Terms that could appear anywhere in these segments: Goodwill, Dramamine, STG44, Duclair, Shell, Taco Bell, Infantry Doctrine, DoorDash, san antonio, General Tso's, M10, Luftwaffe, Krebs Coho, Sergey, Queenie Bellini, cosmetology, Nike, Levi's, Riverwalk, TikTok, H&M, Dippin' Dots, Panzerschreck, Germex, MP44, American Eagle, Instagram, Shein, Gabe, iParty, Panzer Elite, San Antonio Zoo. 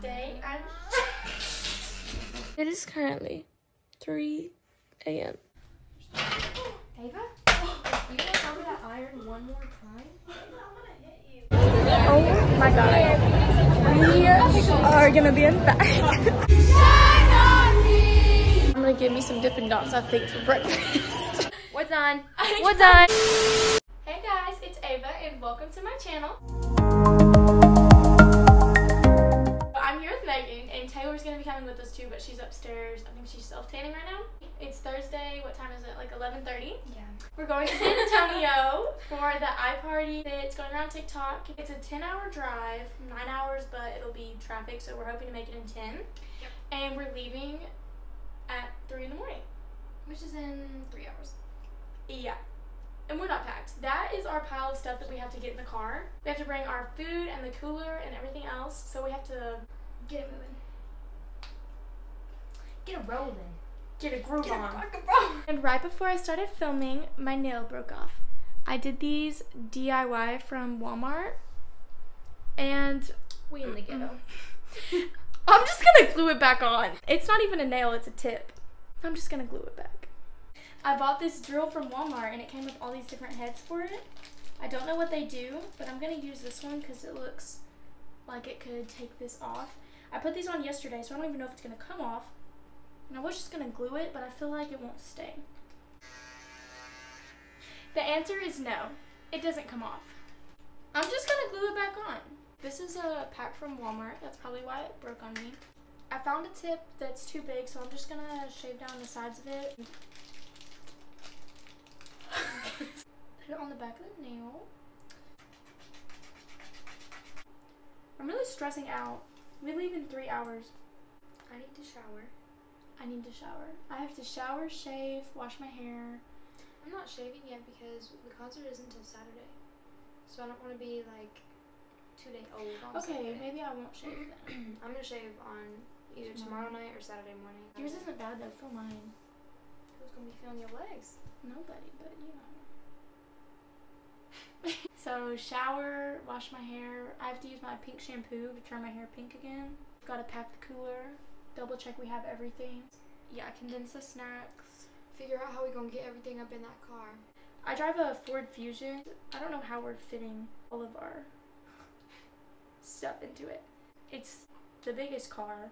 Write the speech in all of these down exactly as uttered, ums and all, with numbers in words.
today I'm... It is currently three A M Ava? You gonna tell me that iron one more time? Oh my god. We are gonna be in back. I'm gonna give me some Dippin' Dots, I think, for breakfast. What's on? What's on? Hey guys, it's Ava and welcome to my channel. I'm here with Megan and Taylor's gonna be coming with us too, but she's upstairs. I think she's self-tanning right now. It's Thursday. What time is it? Like eleven thirty? Yeah. We're going to San Antonio for the iParty that's going around TikTok. It's a ten hour drive, nine hours, but it'll be traffic, so we're hoping to make it in ten. Yep. And we're leaving at three in the morning, which is in three hours. Yeah. And we're not packed. That is our pile of stuff that we have to get in the car. We have to bring our food and the cooler and everything else, so we have to get it moving. Get it rolling. Get a groove on. And right before I started filming, my nail broke off. I did these D I Y from Walmart, and we in the ghetto. I'm just gonna glue it back on. It's not even a nail; it's a tip. I'm just gonna glue it back. I bought this drill from Walmart, and it came with all these different heads for it. I don't know what they do, but I'm gonna use this one because it looks like it could take this off. I put these on yesterday, so I don't even know if it's gonna come off. And I was just gonna glue it, but I feel like it won't stay. The answer is no. It doesn't come off. I'm just gonna glue it back on. This is a pack from Walmart. That's probably why it broke on me. I found a tip that's too big, so I'm just gonna shave down the sides of it. Put it on the back of the nail. I'm really stressing out. We leave in three hours. I need to shower. I need to shower. I have to shower, shave, wash my hair. I'm not shaving yet because the concert isn't until Saturday. So I don't want to be like two days old on okay, Saturday. Okay, maybe I won't shave then. I'm going to shave on either tomorrow. tomorrow night or Saturday morning. Yours isn't bad though, for mine. Who's going to be feeling your legs? Nobody, but you know. So shower, wash my hair. I have to use my pink shampoo to turn my hair pink again. Got to pack the cooler. Double check we have everything. Yeah, condense the snacks. Figure out how we gonna get everything up in that car. I drive a Ford Fusion. I don't know how we're fitting all of our stuff into it. It's the biggest car.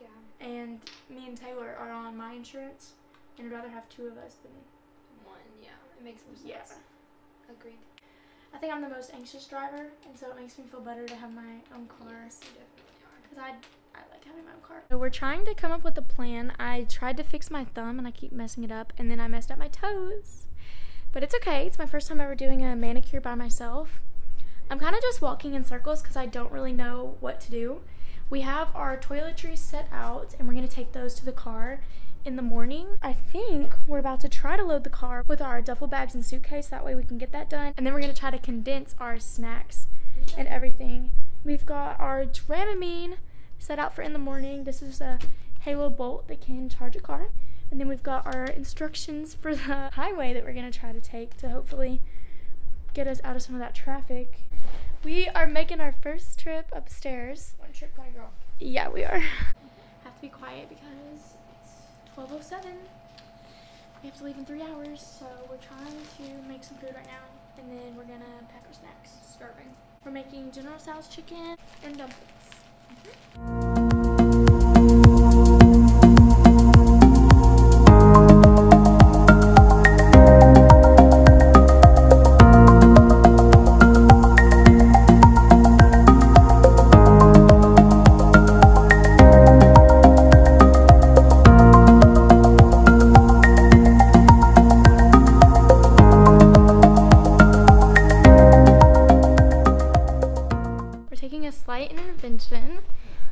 Yeah. And me and Taylor are on my insurance, and I'd rather have two of us than one. Yeah, it makes more sense. Yeah. Agreed. I think I'm the most anxious driver, and so it makes me feel better to have my own car. Yes, you definitely are. Because I. I like having my own car. So we're trying to come up with a plan. I tried to fix my thumb and I keep messing it up, and then I messed up my toes. But it's okay. It's my first time ever doing a manicure by myself. I'm kind of just walking in circles because I don't really know what to do. We have our toiletries set out and we're going to take those to the car in the morning. I think we're about to try to load the car with our duffel bags and suitcase. That way we can get that done. And then we're going to try to condense our snacks and everything. We've got our Dramamine set out for in the morning. This is a Halo Bolt that can charge a car. And then we've got our instructions for the highway that we're gonna try to take to hopefully get us out of some of that traffic. We are making our first trip upstairs. One trip kind of girl. Yeah, we are. Have to be quiet because it's twelve oh seven. We have to leave in three hours, so we're trying to make some food right now, and then we're gonna pack our snacks. Starving. We're making General Tso's chicken and dumplings.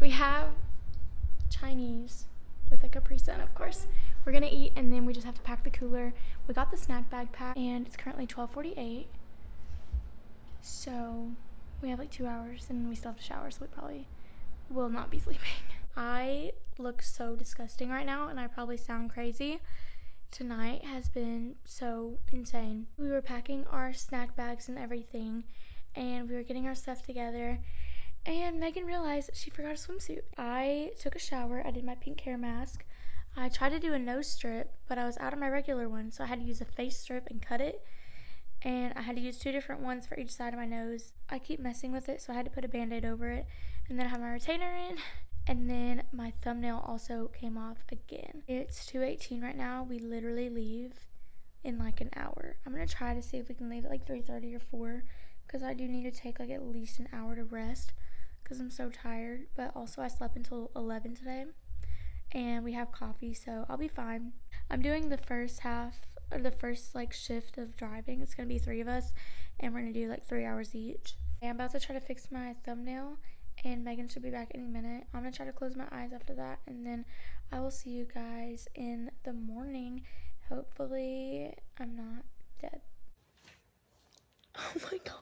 We have Chinese with a Capri Sun, of course. We're gonna eat and then we just have to pack the cooler. We got the snack bag packed and it's currently twelve forty-eight. So we have like two hours and we still have to shower, so we probably will not be sleeping. I look so disgusting right now and I probably sound crazy. Tonight has been so insane. We were packing our snack bags and everything and we were getting our stuff together. and Megan realized she forgot a swimsuit. I took a shower, I did my pink hair mask, I tried to do a nose strip, but I was out of my regular one, so I had to use a face strip and cut it, and I had to use two different ones for each side of my nose. I keep messing with it, so I had to put a band-aid over it, and then I had my retainer in, and then my thumbnail also came off again. It's two eighteen right now. We literally leave in like an hour. I'm gonna try to see if we can leave at like three thirty or four, because I do need to take like at least an hour to rest, because I'm so tired, but also I slept until eleven today, and we have coffee, so I'll be fine. I'm doing the first half, or the first like shift of driving. It's gonna be three of us, and we're gonna do like three hours each. I'm about to try to fix my thumbnail, and Megan should be back any minute. I'm gonna try to close my eyes after that, and then I will see you guys in the morning. Hopefully I'm not dead. Oh my god.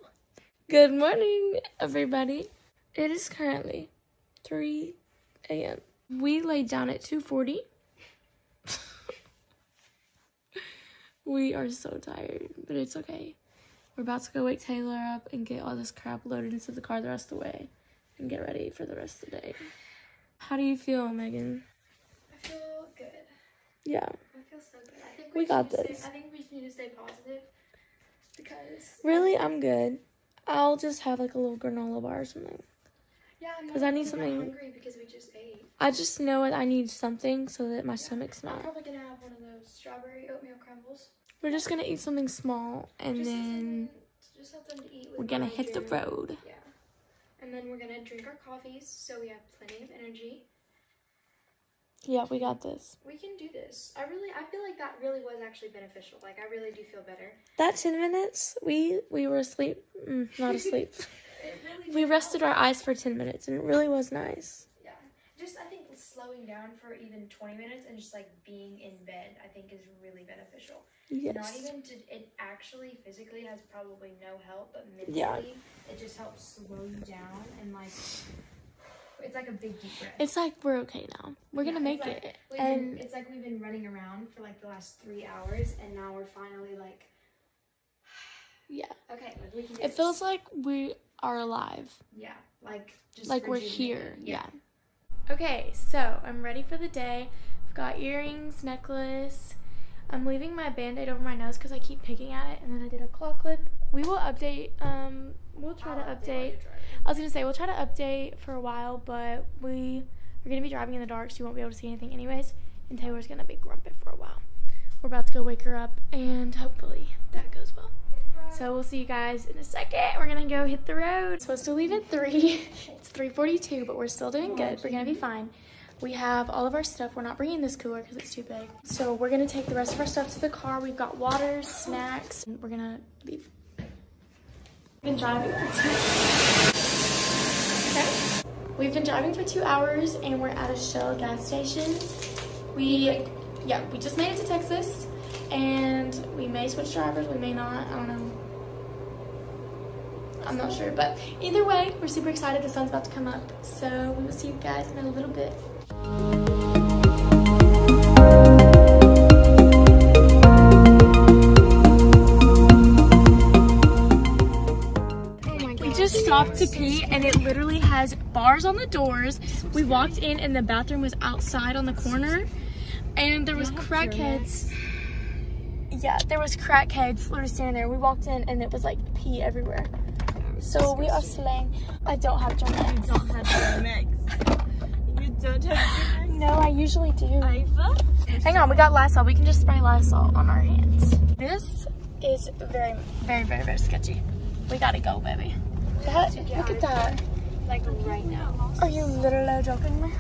Good morning, everybody. It is currently three A M We laid down at two forty. We are so tired, but it's okay. We're about to go wake Taylor up and get all this crap loaded into the car the rest of the way, and get ready for the rest of the day. How do you feel, Megan? I feel good. Yeah. I feel so good. I think we, we got this. Stay, I think we just need to stay positive, because really, I'm good. I'll just have like a little granola bar or something. Yeah, I'm because I need something. I'm hungry because we just ate. I just know I need something so that my yeah. stomach's not. I'm probably gonna have one of those strawberry oatmeal crumbles. We're just gonna eat something small, and just then something, just something to eat with we're gonna hit the road. Yeah. And then we're gonna drink our coffees, so we have plenty of energy. Yeah, we got this. We can do this. I really, I feel like that really was actually beneficial. Like, I really do feel better. That ten minutes, we we were asleep, mm, not asleep. really we rested help. our eyes for ten minutes, and it really was nice. Yeah, just I think slowing down for even twenty minutes and just like being in bed, I think is really beneficial. Yes. Not even to, it actually physically has probably no help, but mentally yeah. it just helps slow you down, and like it's like a big deep breath. It's like we're okay now. We're yeah, gonna make like, it. And been, it's like we've been running around for like the last three hours, and now we're finally like yeah. Okay, like we can. It feels like we are alive. Yeah, like just like we're here. Yeah. yeah. Okay, so I'm ready for the day. I've got earrings, necklace. I'm leaving my band-aid over my nose because I keep picking at it, and then I did a claw clip. We will update, um, we'll try I'll to update. I was gonna say, we'll try to update for a while, but we are gonna be driving in the dark, so you won't be able to see anything anyways, and Taylor's gonna be grumpy for a while. We're about to go wake her up, and hopefully that goes well. So we'll see you guys in a second. We're gonna go hit the road. We're supposed to leave at three. It's three forty-two, but we're still doing good. We're gonna be fine. We have all of our stuff. We're not bringing this cooler because it's too big. So we're gonna take the rest of our stuff to the car. We've got water, snacks, and we're gonna leave. We've been driving for two hours. Okay. We've been driving for two hours and we're at a Shell gas station. We, yeah, we just made it to Texas, and we may switch drivers, we may not, I don't know. I'm not sure, but either way, we're super excited. The sun's about to come up. So we will see you guys in a little bit. We just stopped to pee, and it literally has bars on the doors. We walked in, and the bathroom was outside on the corner, and there was crackheads. Yeah, there was crackheads literally standing there. We walked in, and it was like pee everywhere. So we are slaying. I don't have Germex. You don't have Germex. You don't have Germex? No, I usually do. Iva? Hang on, we got Lysol. We can just spray Lysol on our hands. This is very, very, very, very sketchy. We gotta go, baby. That, look at that. Like right now. Are you literally joking me?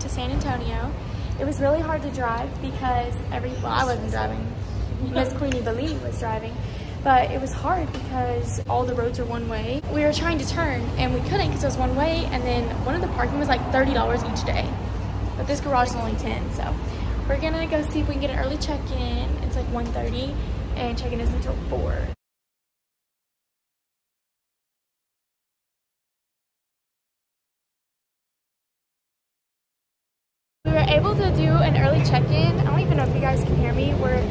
To San Antonio. It was really hard to drive because every, well, I wasn't driving. Miss Queenie Bellini was driving, but it was hard because all the roads are one way. We were trying to turn and we couldn't because it was one way, and then one of the parking was like thirty dollars each day, but this garage is only ten, so we're gonna go see if we can get an early check-in. it's like one thirty and check-in isn't until four. We were able to do an early check-in. I don't even know if you guys can hear me. We're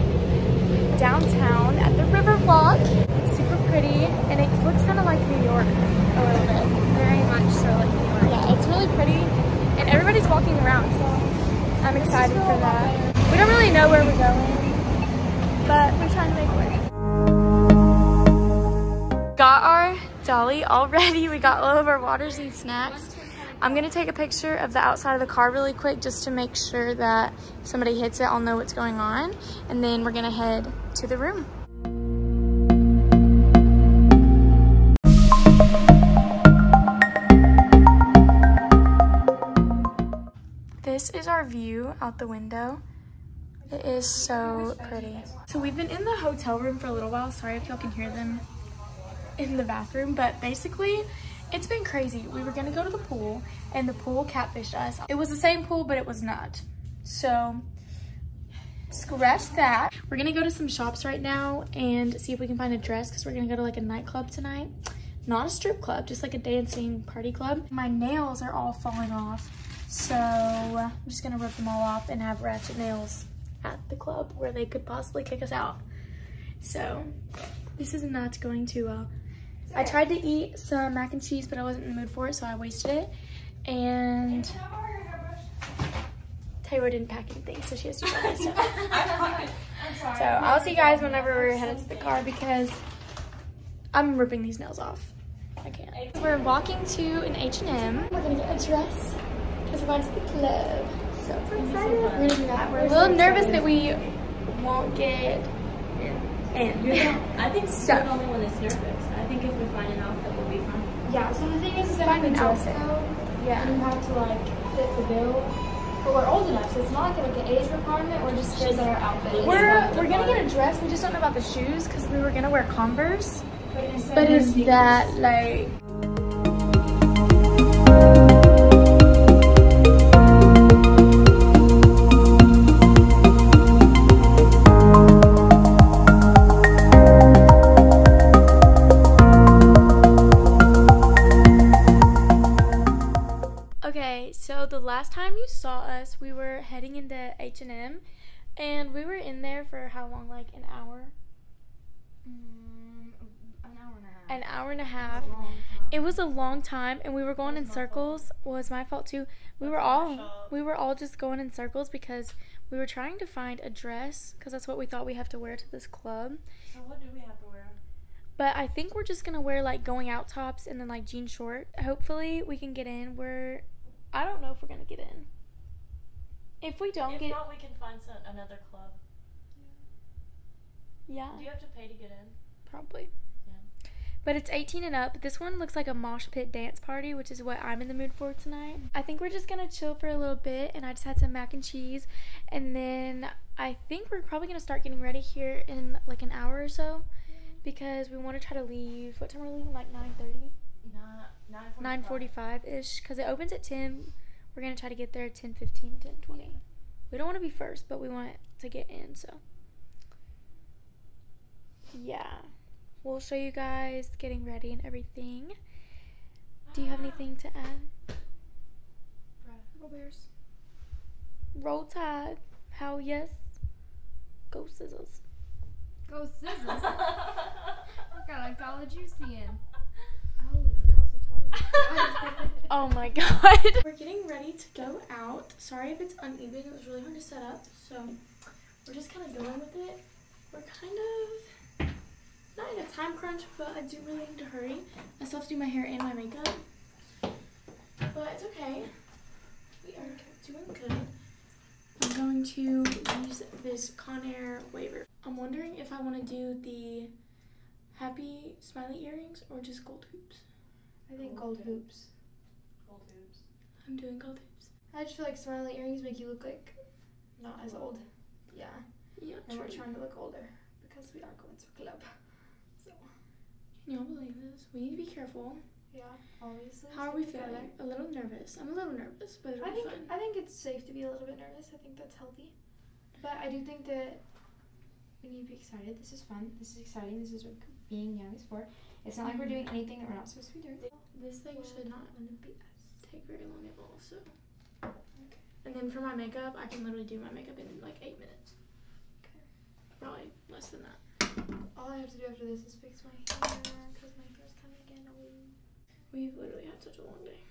downtown at the Riverwalk. It's super pretty and it looks kind of like New York a little bit. Very much so like New York. Yeah, it's really pretty and everybody's walking around, so I'm excited for that. We don't really know where we're going, but we're trying to make it work. Got our dolly already. We got all of our waters and snacks. I'm gonna take a picture of the outside of the car really quick just to make sure that if somebody hits it, I'll know what's going on. And then we're gonna head to the room. This is our view out the window. It is so pretty. So we've been in the hotel room for a little while. Sorry if y'all can hear them in the bathroom, but basically, it's been crazy. We were gonna go to the pool and the pool catfished us. It was the same pool, but it was not. So, scratch that. We're gonna go to some shops right now and see if we can find a dress because we're gonna go to like a nightclub tonight. Not a strip club, just like a dancing party club. My nails are all falling off. So, I'm just gonna rip them all off and have ratchet nails at the club where they could possibly kick us out. So, this is not going too well. I tried to eat some mac and cheese, but I wasn't in the mood for it, so I wasted it. And Taylor didn't pack anything, so she has to do that stuff. So I'll see you guys whenever we're headed to the car because I'm ripping these nails off. I can't. We're walking to an H and M. We're gonna get a dress because we're going to the club. So excited. We're gonna do that. We're a little nervous that we won't get in. I think so. You're the only one that's nervous. I think if we find an outfit, we'll be fine. Yeah, so the thing is, is that find an outfit. Out, yeah. And you have to like fit the bill. But we're old enough, so it's not like, like an age requirement. We're just kids in our outfit. We're, we're going to get a dress. We just don't know about the shoes because we were going to wear Converse. But, but is that like... Last time you saw us, we were heading into H and M, and we were in there for how long? Like an hour? Mm, an hour and a half. An hour and a half. It was a long time, and we were going in circles. Well, it's my fault too. We were all we were all just going in circles because we were trying to find a dress because that's what we thought we have to wear to this club. So what do we have to wear? But I think we're just gonna wear like going out tops and then like jean short. Hopefully we can get in. We're I don't know if we're going to get in. If we don't if get... If not, we can find some, another club. Yeah. Do you have to pay to get in? Probably. Yeah. But it's eighteen and up. This one looks like a mosh pit dance party, which is what I'm in the mood for tonight. I think we're just going to chill for a little bit, and I just had some mac and cheese. And then I think we're probably going to start getting ready here in like an hour or so because we want to try to leave. What time are we leaving? Like nine thirty? nine forty-five ish because it opens at ten. We're gonna try to get there at ten fifteen, ten twenty. We don't want to be first, but we want to get in, so yeah, we'll show you guys getting ready and everything. Do you have anything to add? Roll Bears, roll Tide. Hell yes, go Sizzles, go Sizzles. Look at Juicy in. Oh my god. We're getting ready to go out. Sorry if it's uneven. It was really hard to set up. So we're just kind of going with it. We're kind of not in a time crunch, but I do really need to hurry. I still have to do my hair and my makeup. But it's okay. We are doing good. I'm going to use this Conair waiver. I'm wondering if I want to do the happy smiley earrings or just gold hoops. I think gold, gold hoops. Gold hoops. I'm doing gold hoops. I just feel like smiley earrings make you look like not as old. Yeah. Yeah. And true. We're trying to look older because we are going to a club. So can y'all believe this? We need to be careful. Yeah. Obviously. How are we feeling? A little nervous. I'm a little nervous, but it'll I think be fun. I think it's safe to be a little bit nervous. I think that's healthy. But I do think that We need to be excited. This is fun. This is exciting. This is what being young is for. It's not like we're doing anything that we're not supposed to be doing. This thing well, should not be take very long at all. So, okay. And then for my makeup, I can literally do my makeup in like eight minutes. Okay. Probably less than that. All I have to do after this is fix my hair because my hair's kind of getting old. We've literally had such a long day.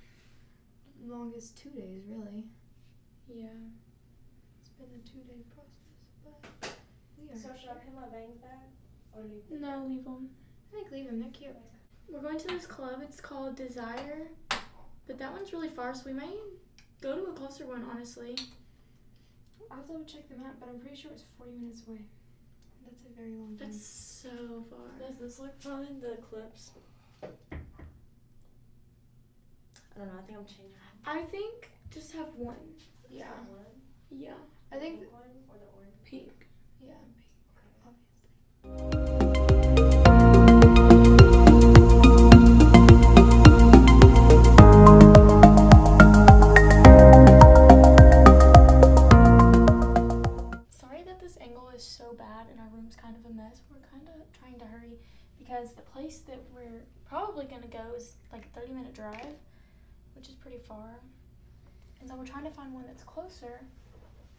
Longest two days, really. Yeah. It's been a two-day process, but we are. So should I put my bangs back or leave them? No, leave them. I think leave them. They're cute. We're going to this club. It's called Desire, but that one's really far, so we might go to a closer one, honestly. I'll have to check the map, but I'm pretty sure it's forty minutes away. That's a very long time. That's so far. Does this look fun? The clips. I don't know. I think I'm changing. I think just have one. Yeah. Just have one? Yeah. I think. Pink one or the orange? Pink. Yeah, pink. Okay. Obviously. Because the place that we're probably going to go is like a thirty minute drive, which is pretty far. And so we're trying to find one that's closer,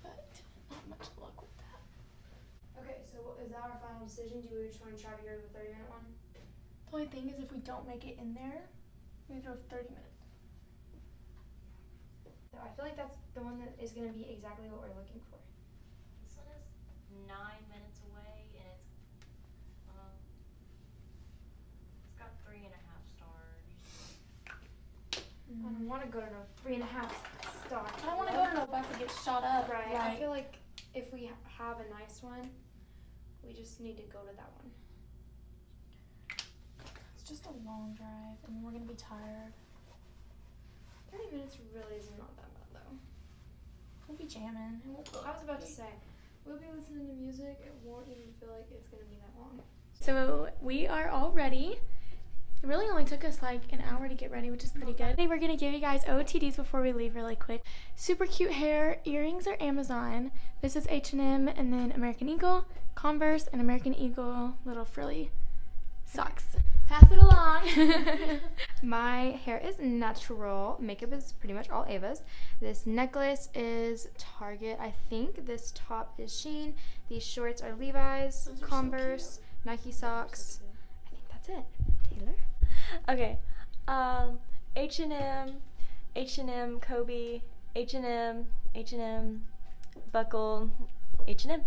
but not much luck with that. Okay, so is that our final decision? Do we just want to try to go to the thirty minute one? The only thing is if we don't make it in there, we drove thirty minutes. No, I feel like that's the one that is going to be exactly what we're looking for. This one is nine minutes away. Three and a half stars. Mm. I don't want to go to no three and a half star. I don't want to go to no buff to get shot up. Right. Like, I feel like if we have a nice one, we just need to go to that one. It's just a long drive, and we're gonna be tired. Thirty minutes really is not that bad though. We'll be jamming. We'll, I was about to say, we'll be listening to music. It won't even feel like it's gonna be that long. So we are all ready. It really only took us like an hour to get ready, which is pretty good. Today we're gonna give you guys O O T Ds before we leave really quick. Super cute hair, earrings are Amazon. This is H and M, and then American Eagle, Converse, and American Eagle little frilly socks. Pass it along. My hair is natural. Makeup is pretty much all Ava's. This necklace is Target, I think. This top is Shein. These shorts are Levi's, Those Converse, so Nike socks. So I think that's it. Taylor? Okay, um, H and M, H and M, Kobe, H and M, H and M, Buckle, H and M.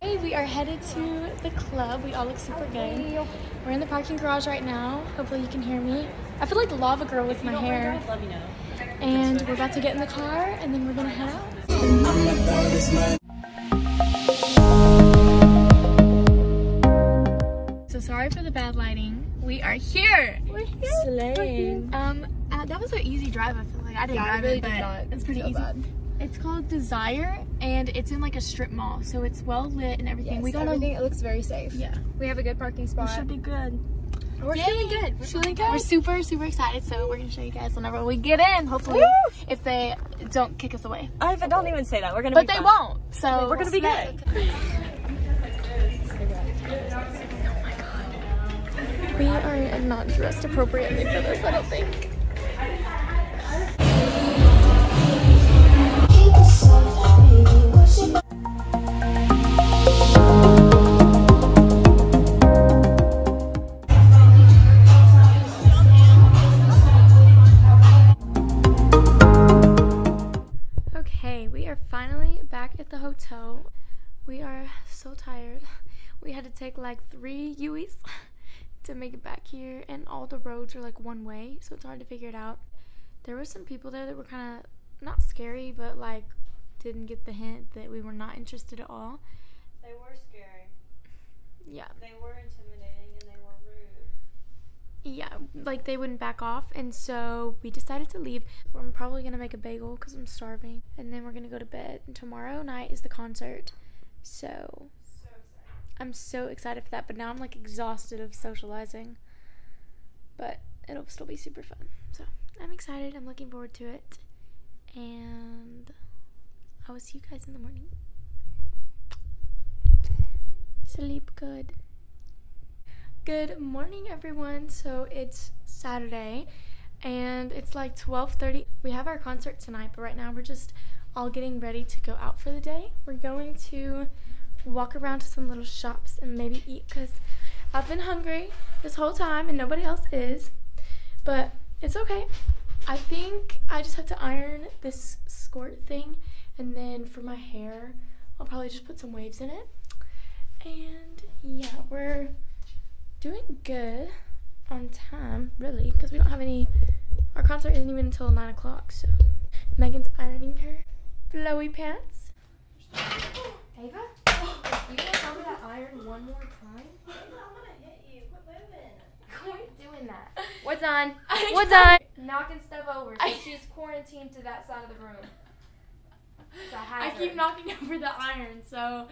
Hey, we are headed to the club. We all look super good. We're in the parking garage right now. Hopefully you can hear me. I feel like Lava Girl with my hair. And we're about to get in the car, and then we're gonna head out. So sorry for the bad lighting. We are here. We're here. Slaying. Um, uh, that was an easy drive. I feel like I didn't yeah, drive I really it, but did not. It's pretty so easy. Bad. It's called Desire, and it's in like a strip mall, so it's well lit and everything. Yes, we got everything. A, it looks very safe. Yeah. We have a good parking spot. We should be good. We're Yay. feeling good. We're feeling good. We're super, super excited. So we're gonna show you guys whenever we get in. Hopefully, Woo! if they don't kick us away. I oh, don't even say that. We're gonna. But be they fun. won't. So we're gonna be good. We are not dressed appropriately for this, I don't think. Okay, we are finally back at the hotel. We are so tired. We had to take like three U Es to make it back here, and all the roads are like one way, so it's hard to figure it out. There were some people there that were kind of not scary, but like didn't get the hint that we were not interested at all. They were scary. Yeah. They were intimidating and they were rude. Yeah, like they wouldn't back off, and so we decided to leave. I'm probably gonna make a bagel because I'm starving, and then we're gonna go to bed. And tomorrow night is the concert, so. I'm so excited for that, but now I'm like exhausted of socializing, but it'll still be super fun. So I'm excited. I'm looking forward to it, and I will see you guys in the morning. Sleep good. Good morning, everyone. So it's Saturday and it's like twelve thirty. We have our concert tonight, but right now we're just all getting ready to go out for the day. We're going to walk around to some little shops and maybe eat because I've been hungry this whole time and nobody else is, but it's okay. I think I just have to iron this skirt thing, and then for my hair I'll probably just put some waves in it. And yeah, we're doing good on time, really, because we don't have any, our concert isn't even until nine o'clock, so Megan's ironing her flowy pants. Ava? You gonna tell me that iron one more time? I'm gonna hit you. Quit moving. Quit doing that. What's on? What's on? Knocking stuff over. So she's quarantined to that side of the room. It's a hazard. I keep knocking over the iron, so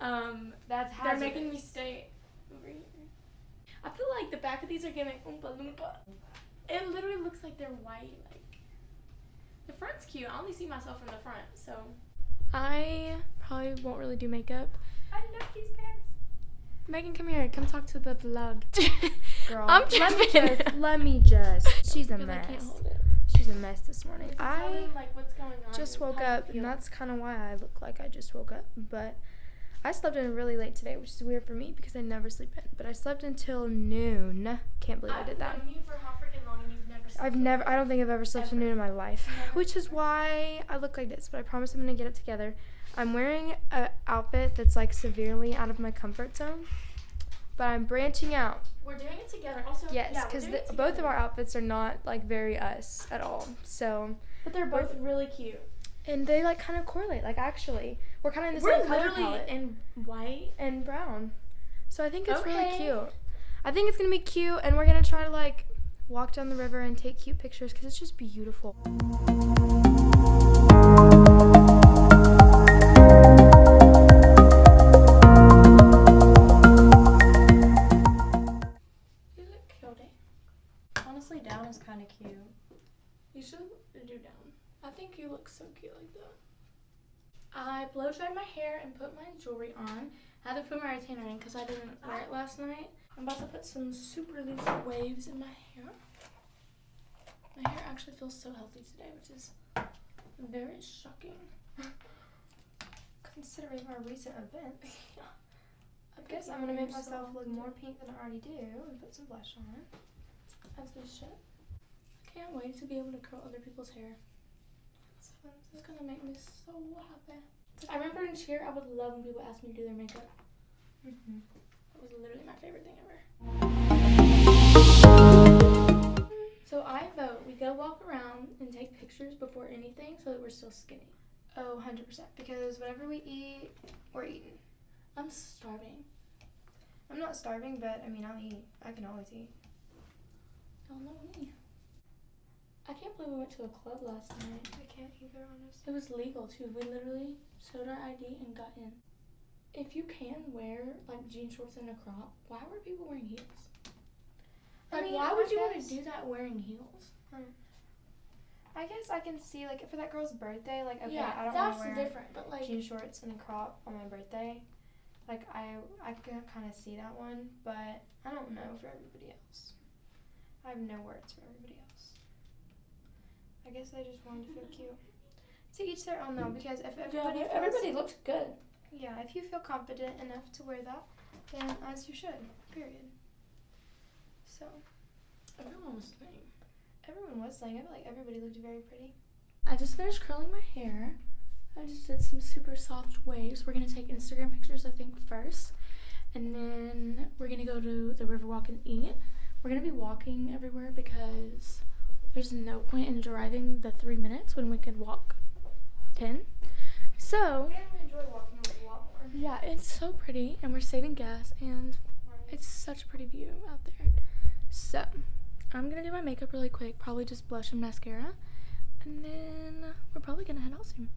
um, that's hazardous. They're making me stay over here. I feel like the back of these are giving oompa loompa. It literally looks like they're white. Like the front's cute. I only see myself in the front, so. I probably won't really do makeup. I love these pants. Megan, come here. Come talk to the vlog. Girl, I'm let me just. Let me just. She's a mess. I can't hold it. She's a mess this morning. I telling, like, what's going on just woke up, and that's kind of why I look like I just woke up. But I slept in really late today, which is weird for me because I never sleep in. But I slept until noon. Can't believe I, I did that. I've known you for how freaking long, and you've never slept. I've never. I don't think I've ever slept ever. to noon in my life, never. Which is why I look like this. But I promise I'm gonna get it together. I'm wearing an outfit that's like severely out of my comfort zone, but I'm branching out. We're doing it together. Also, yes, because yeah, both of our outfits are not like very us at all. So, but they're both really cute, and they like kind of correlate. Like actually, we're kind of in the we're same color palette in white and brown. So I think it's okay. Really cute. I think it's gonna be cute, and we're gonna try to like walk down the river and take cute pictures because it's just beautiful. Kind of cute. You should do down. I think you look so cute like that. I blow dried my hair and put my jewelry on. I had to put my retainer in because I didn't wear it last night. I'm about to put some super loose waves in my hair. My hair actually feels so healthy today, which is very shocking considering our recent events. Yeah. I, I guess I'm gonna make myself look more pink than I already do and put some blush on. That's good shit. I can't wait to be able to curl other people's hair. It's fun. This is gonna make me so happy. I remember in cheer, I would love when people asked me to do their makeup. Mm-hmm. It was literally my favorite thing ever. So I vote we go walk around and take pictures before anything so that we're still skinny. Oh, one hundred percent. Because whatever we eat, we're eating. I'm starving. I'm not starving, but I mean, I'll eat. I can always eat. Oh, no, me. I can't believe we went to a club last night. I can't either, honestly. It was legal, too. We literally showed our I D and got in. If you can wear, like, jean shorts and a crop, why were people wearing heels? Like, I mean, why would I you guess... want to do that wearing heels? Hmm. I guess I can see, like, for that girl's birthday, like, okay, yeah, I don't want to wear different, but, like, jean shorts and a crop on my birthday. Like, I, I can kind of see that one, but I don't know for everybody else. I have no words for everybody else. I guess I just wanted to feel cute. To each their own, though, because if everybody yeah, if everybody looks good. Yeah, if you feel confident enough to wear that, then as you should, period. So. Everyone was slaying. Everyone was slaying. I feel like everybody looked very pretty. I just finished curling my hair. I just did some super soft waves. We're going to take Instagram pictures, I think, first. And then we're going to go to the Riverwalk and eat. We're going to be walking everywhere because there's no point in driving the three minutes when we could walk ten. So, I enjoy walking a lot more. Yeah, it's so pretty, and we're saving gas, and it's such a pretty view out there. So, I'm going to do my makeup really quick, probably just blush and mascara, and then we're probably going to head out soon.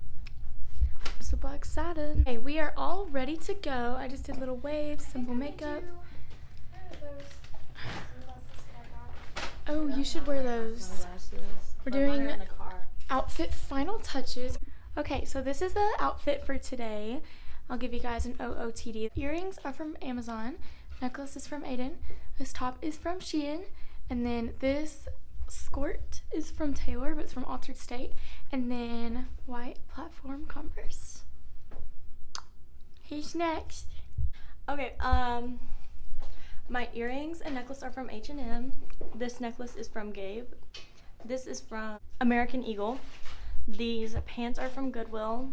I'm super excited. Okay, we are all ready to go. I just did little waves, simple makeup. Oh, you should wear those. We're doing outfit final touches. Okay, so this is the outfit for today. I'll give you guys an O O T D. Earrings are from Amazon. Necklace is from Aiden. This top is from Shein. And then this skirt is from Taylor, but it's from Altered State. And then white platform Converse. Who's next? Okay, um, my earrings and necklace are from H and M. This necklace is from Gabe. This is from American Eagle. These pants are from Goodwill.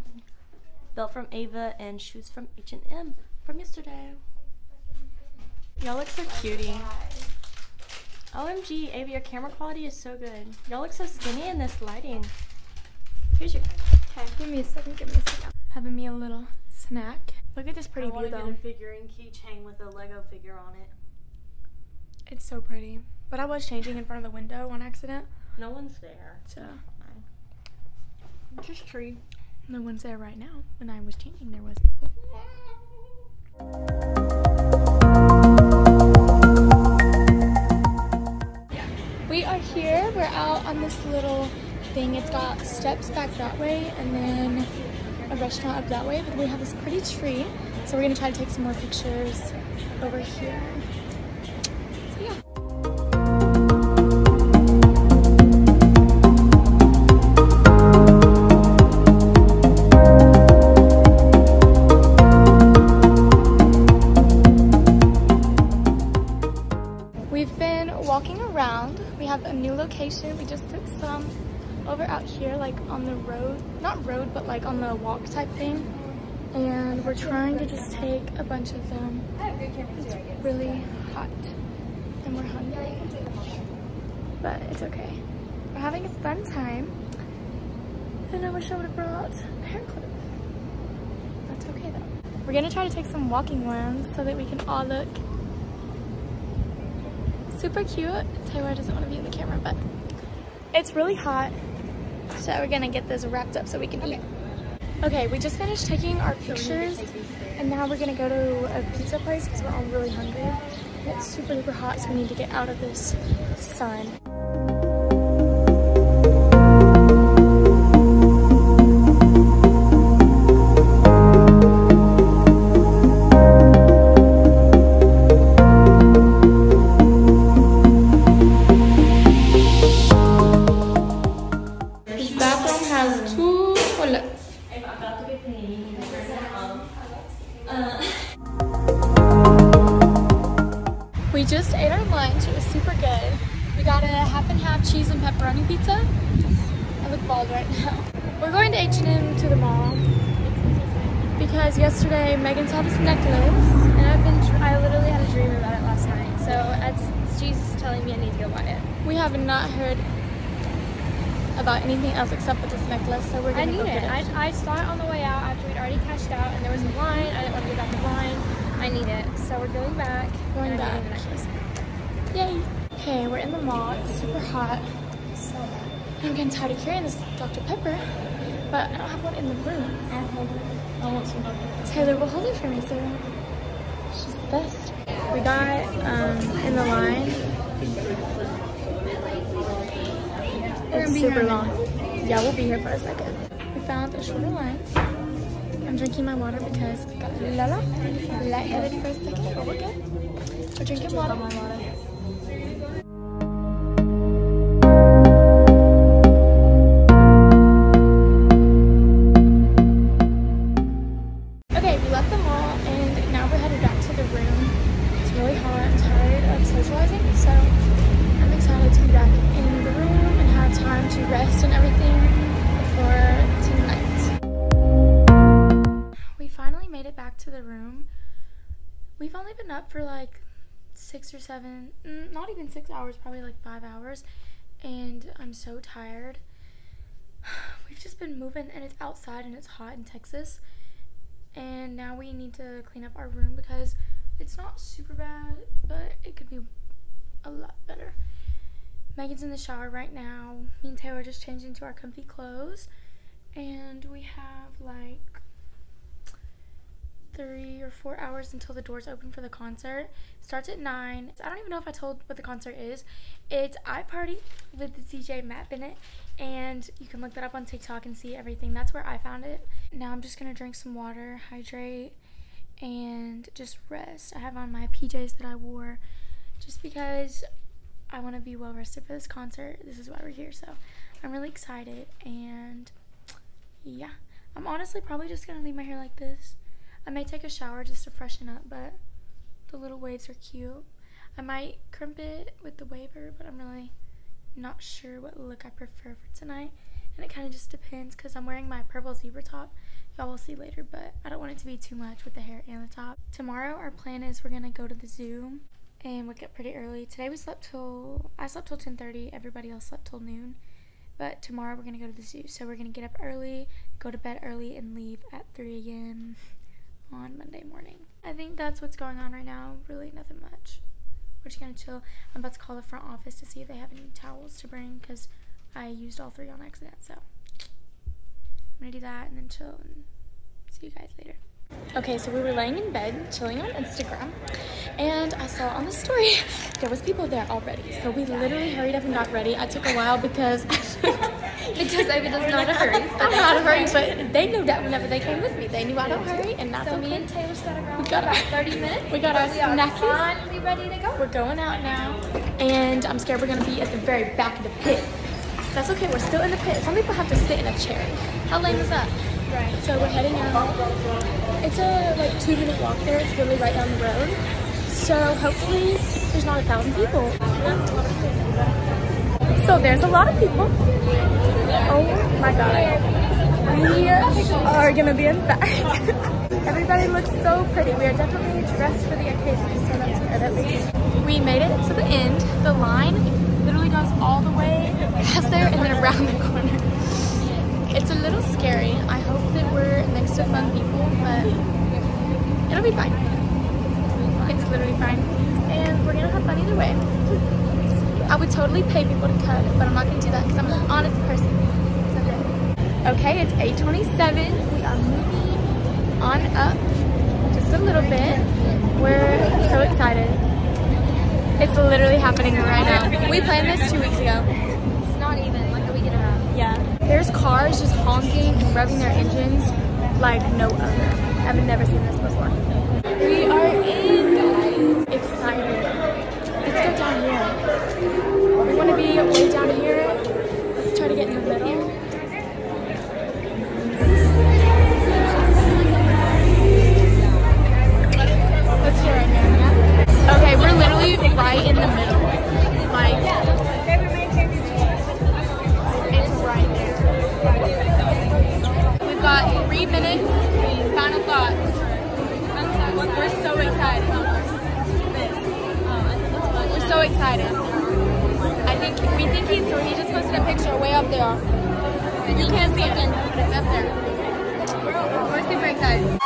Belt from Ava and shoes from H and M from yesterday. Y'all look so cutie. O M G, Ava, your camera quality is so good. Y'all look so skinny in this lighting. Here's your camera. Okay, give me a second, give me a second. Having me a little snack. Look at this pretty I view though. I want to get a figurine keychain with a Lego figure on it. It's so pretty. But I was changing in front of the window on accident. No one's there. So. Just tree. No one's there right now. When I was changing, there was people. We are here. We're out on this little thing. It's got steps back that way and then a restaurant up that way. But we have this pretty tree. So we're going to try to take some more pictures over here. So yeah. We just took some over out here, like on the road, not road, but like on the walk type thing. And we're trying to just take a bunch of them. It's really hot and we're hungry, but it's okay. We're having a fun time. And I wish I would have brought a hair clip. That's okay though. We're gonna try to take some walking ones so that we can all look super cute. Taylor doesn't want to be in the camera, but it's really hot, so we're gonna get this wrapped up so we can eat. Okay, we just finished taking our pictures, and now we're gonna go to a pizza place because we're all really hungry. It's super duper hot, so we need to get out of this sun. Yesterday, Megan saw this necklace, and I've been—I literally had a dream about it last night. So that's Jesus telling me I need to go buy it. We have not heard about anything else except for this necklace, so we're gonna go get it. I need it. I, I saw it on the way out after we'd already cashed out, and there was a line. I didn't want to go back in line. I need it, so we're going back. Going and back. The necklace. Yay! Okay, we're in the mall. It's super hot. So I'm getting tired of carrying this Doctor Pepper, but I don't have one in the room. I have one. I want some butter. Taylor will hold it for me, so she's the best. We got um, in the line. It's super long. Yeah, we'll be here for a second. We found a shorter line. I'm drinking my water because I got Lala. Lightheaded for a second, but we're good. We're drinking water. For like six or seven, not even six hours, probably like five hours, and I'm so tired. We've just been moving, and it's outside, and it's hot in Texas, and now we need to clean up our room because it's not super bad, but it could be a lot better. Megan's in the shower right now. Me and Taylor just changed into our comfy clothes, and we have like three or four hours until the doors open for the concert. It starts at nine. So I don't even know if I told what the concert is. It's iParty with the D J Matt Bennett, and you can look that up on TikTok and see everything. That's where I found it. Now I'm just gonna drink some water, hydrate, and just rest. I have on my P Js that I wore just because I want to be well rested for this concert. This is why we're here, so I'm really excited. And yeah, I'm honestly probably just gonna leave my hair like this. I may take a shower just to freshen up, but the little waves are cute. I might crimp it with the waver, but I'm really not sure what look I prefer for tonight, and it kind of just depends because I'm wearing my purple zebra top. Y'all will see later, but I don't want it to be too much with the hair and the top. Tomorrow our plan is we're gonna go to the zoo and wake up pretty early. Today we slept till I slept till ten thirty. Everybody else slept till noon. But tomorrow we're gonna go to the zoo, so we're gonna get up early, go to bed early, and leave at three a m on Monday morning. I think that's what's going on right now. Really nothing much. We're just gonna chill. I'm about to call the front office to see if they have any towels to bring because I used all three on accident. So I'm gonna do that and then chill and see you guys later. Okay, so we were laying in bed, chilling on Instagram, and I saw on the story there was people there already. So we literally hurried up and got ready. I took a while because because Ava does not hurry. I'm not a hurry, but they knew that whenever they came with me, they knew I don't hurry, and that's so okay. Me and Taylor sat around for about thirty minutes. We got our snackies. We are ready to go. We're going out now, and I'm scared we're gonna be at the very back of the pit. That's okay. We're still in the pit. Some people have to sit in a chair. How lame is that? Right. So we're heading out. It's a like two minute walk there. It's really right down the road. So hopefully there's not a thousand people. So there's a lot of people. Oh my god. We are gonna be in the back. Everybody looks so pretty. We are definitely dressed for the occasion, so that's good at least. We made it to the end. The line literally goes all the way past there and then around the corner. It's a little scary. I hope that we're next to fun people, but it'll be fine. It's literally fine. And we're gonna have fun either way. I would totally pay people to cut, but I'm not gonna do that because I'm an honest person. It's okay. Okay, it's eight twenty-seven. We are moving on up just a little bit. We're so excited. It's literally happening right now. We planned this two weeks ago. It's not even like a week and a half. Yeah. There's cars just honking and revving their engines like no other. I've never seen this before. We are in, guys. Excited. Let's go down here. We want to be way down here. Let's try to get in the middle. Let's get right now, yeah? Okay, we're literally right in the middle. Minutes, final thoughts. We're so excited. We're so excited. I think we think he's so he just posted a picture way up there. You can't see it, but it's up there. We're super excited.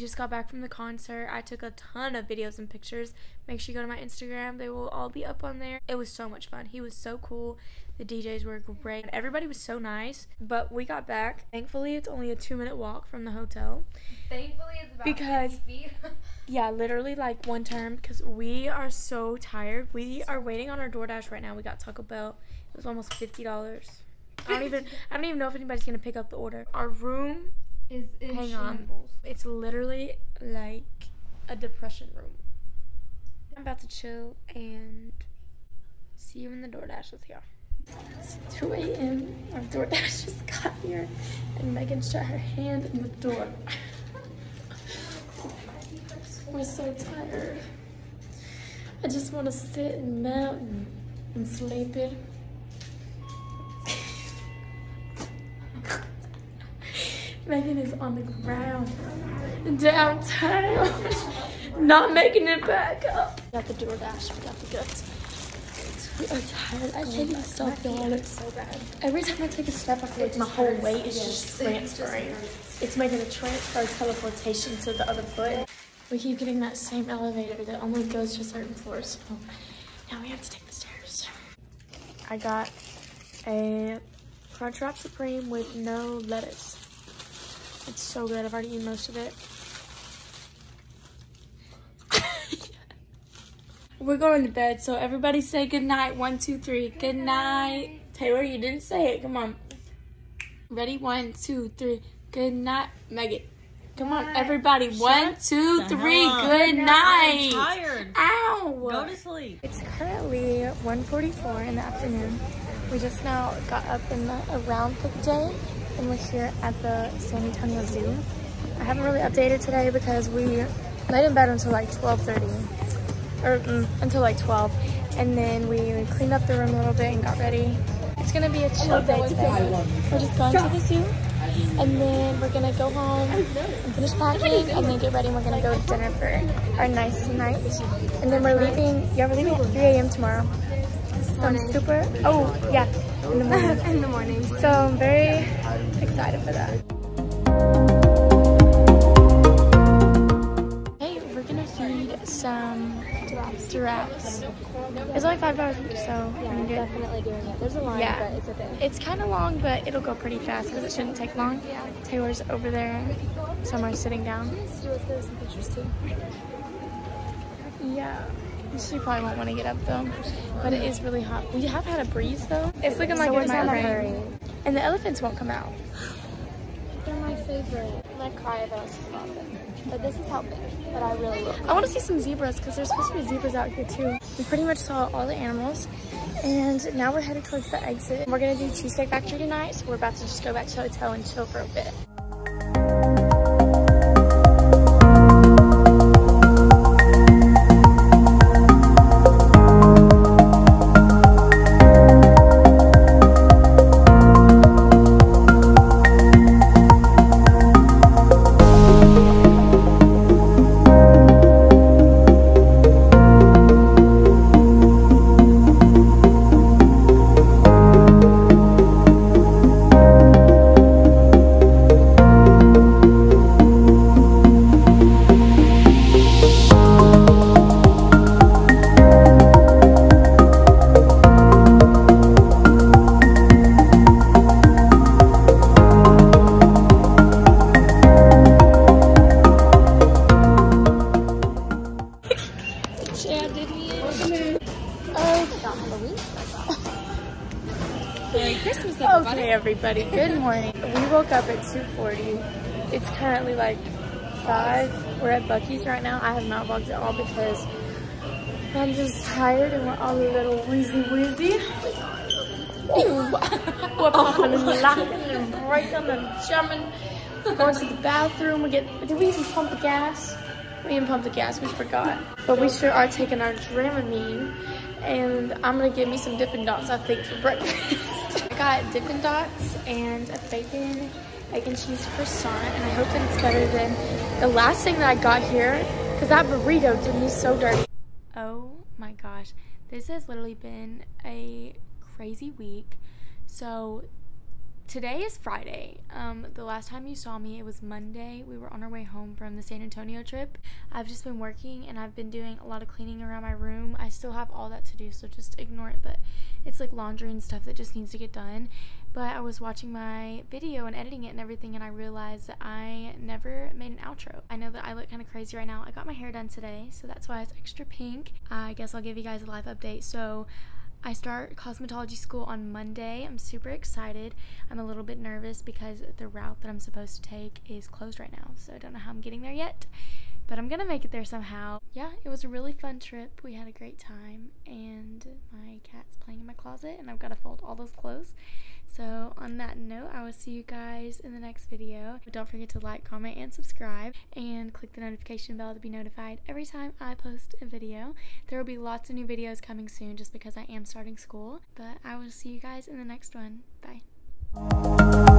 just got back from the concert. I took a ton of videos and pictures. Make sure you go to my Instagram. They will all be up on there. It was so much fun. He was so cool. The D Js were great. Everybody was so nice. But we got back. Thankfully, it's only a two-minute walk from the hotel. Thankfully, it's about because, fifty feet. Yeah, literally like one term because we are so tired. We are waiting on our DoorDash right now. We got Taco Bell. It was almost fifty dollars. I don't even I don't even know if anybody's going to pick up the order. Our room is in hang shambles. On. It's literally like a depression room. I'm about to chill and see you when the DoorDash is here. It's two A M Our DoorDash just got here and Megan shut her hand in the door. We're so tired. I just want to sit and melt and, and sleep it. Megan is on the ground downtown, not making it back up. We got the DoorDash, we got the goods. We are tired. I take myself down. It's so bad. Every time I take a step, I feel like my whole weight is just transferring. It's making a transfer teleportation to the other foot. We keep getting that same elevator that only goes to certain floors, so now we have to take the stairs. I got a Crunchwrap Supreme with no lettuce. It's so good. I've already eaten most of it. We're going to bed, so everybody say goodnight. One, two, three. Good night. Taylor, you didn't say it. Come on. Ready? One, two, three. Good night. Megan. Come on, everybody. One, two, three. Good night. I'm tired. Ow. Go to sleep. It's currently one forty-four in the afternoon. We just now got up in the around the day. And we're here at the San Antonio Zoo. I haven't really updated today because we laid in bed until like twelve thirty, or mm, until like twelve, and then we cleaned up the room a little bit and got ready. It's gonna be a chill day today. We're just going to the zoo, and then we're gonna go home and finish packing, and then get ready. And we're gonna go to dinner for our nice night, and then we're leaving. Yeah, we're leaving at three A M tomorrow. So I'm super. Oh yeah. In the morning. In the morning. So I'm very excited for that. Hey, we're gonna feed some giraffes. giraffes. It's only five dollars each, so yeah, I'm definitely doing it. There's a line, yeah. But it's a thing. It's kind of long, but it'll go pretty fast because it shouldn't take long. Yeah. Taylor's over there, somewhere sitting down. Yeah. She probably won't want to get up though, but it is really hot. We have had a breeze though. It's looking like it's not rain. And the elephants won't come out. They're my favorite. I'm gonna cry if I was a small thing. But this is helping. But I really love it. I want to see some zebras because there's supposed to be zebras out here too. We pretty much saw all the animals, and now we're headed towards the exit. We're gonna do Cheesecake Factory tonight, so we're about to just go back to the hotel and chill for a bit. Everybody, good morning. We woke up at two forty. It's currently like five. We're at Buc-ee's right now. I have not vlogged at all because I'm just tired and we're all a little wheezy wheezy. We're popping and locking and breaking and jumping. We're going to the bathroom. We get. Did we even pump the gas? We didn't pump the gas. We forgot. But we sure are taking our Dramamine, and I'm gonna give me some Dippin' Dots I think for breakfast. I got Dippin' Dots and a bacon, egg and cheese croissant, and I hope that it's better than the last thing that I got here because that burrito did me so dirty. Oh my gosh, this has literally been a crazy week. So today is Friday. Um, the last time you saw me, it was Monday. We were on our way home from the San Antonio trip. I've just been working and I've been doing a lot of cleaning around my room. I still have all that to do, so just ignore it, but it's like laundry and stuff that just needs to get done. But I was watching my video and editing it and everything, and I realized that I never made an outro. I know that I look kind of crazy right now. I got my hair done today, so that's why it's extra pink. I guess I'll give you guys a live update. So I start cosmetology school on Monday. I'm super excited. I'm a little bit nervous because the route that I'm supposed to take is closed right now, so I don't know how I'm getting there yet, but I'm gonna make it there somehow. Yeah, it was a really fun trip. We had a great time, and my cat's playing in my closet, and I've got to fold all those clothes. So on that note, I will see you guys in the next video. But don't forget to like, comment, and subscribe, and click the notification bell to be notified every time I post a video. There will be lots of new videos coming soon just because I am starting school, but I will see you guys in the next one. Bye.